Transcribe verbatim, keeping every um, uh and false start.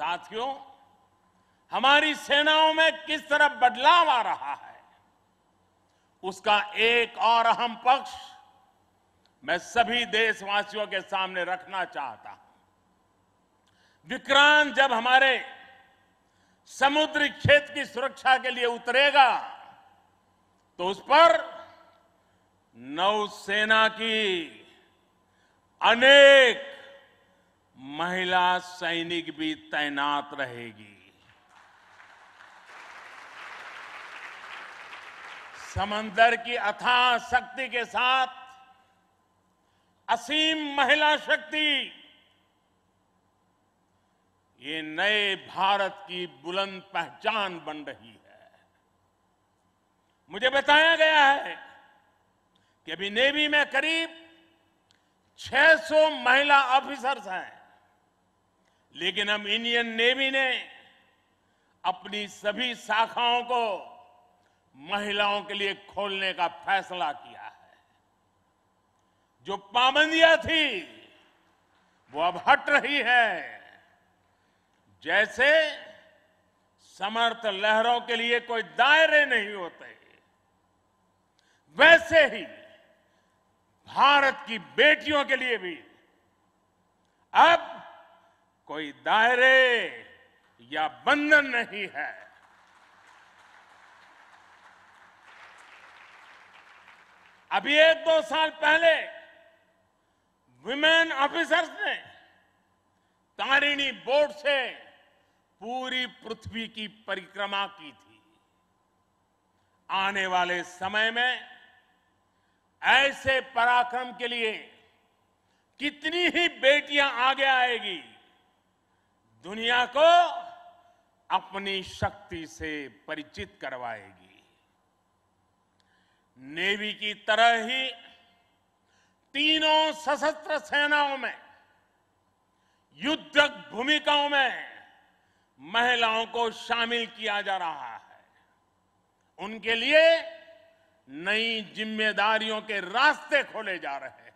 साथियों, हमारी सेनाओं में किस तरह बदलाव आ रहा है उसका एक और अहम पक्ष मैं सभी देशवासियों के सामने रखना चाहता हूं। विक्रांत जब हमारे समुद्री क्षेत्र की सुरक्षा के लिए उतरेगा तो उस पर नौसेना की अनेक महिला सैनिक भी तैनात रहेगी। समंदर की अथाह शक्ति के साथ असीम महिला शक्ति ये नए भारत की बुलंद पहचान बन रही है। मुझे बताया गया है कि अभी नेवी में करीब छह सौ महिला ऑफिसर्स हैं, लेकिन हम इंडियन नेवी ने अपनी सभी शाखाओं को महिलाओं के लिए खोलने का फैसला किया है। जो पाबंदियां थी वो अब हट रही है। जैसे समर्थ लहरों के लिए कोई दायरे नहीं होते, वैसे ही भारत की बेटियों के लिए भी अब कोई दायरे या बंधन नहीं है। अभी एक दो साल पहले विमेन ऑफिसर्स ने तारिणी बोट से पूरी पृथ्वी की परिक्रमा की थी। आने वाले समय में ऐसे पराक्रम के लिए कितनी ही बेटियां आगे आएगी, दुनिया को अपनी शक्ति से परिचित करवाएगी। नेवी की तरह ही तीनों सशस्त्र सेनाओं में युद्धक भूमिकाओं में महिलाओं को शामिल किया जा रहा है। उनके लिए नई जिम्मेदारियों के रास्ते खोले जा रहे हैं।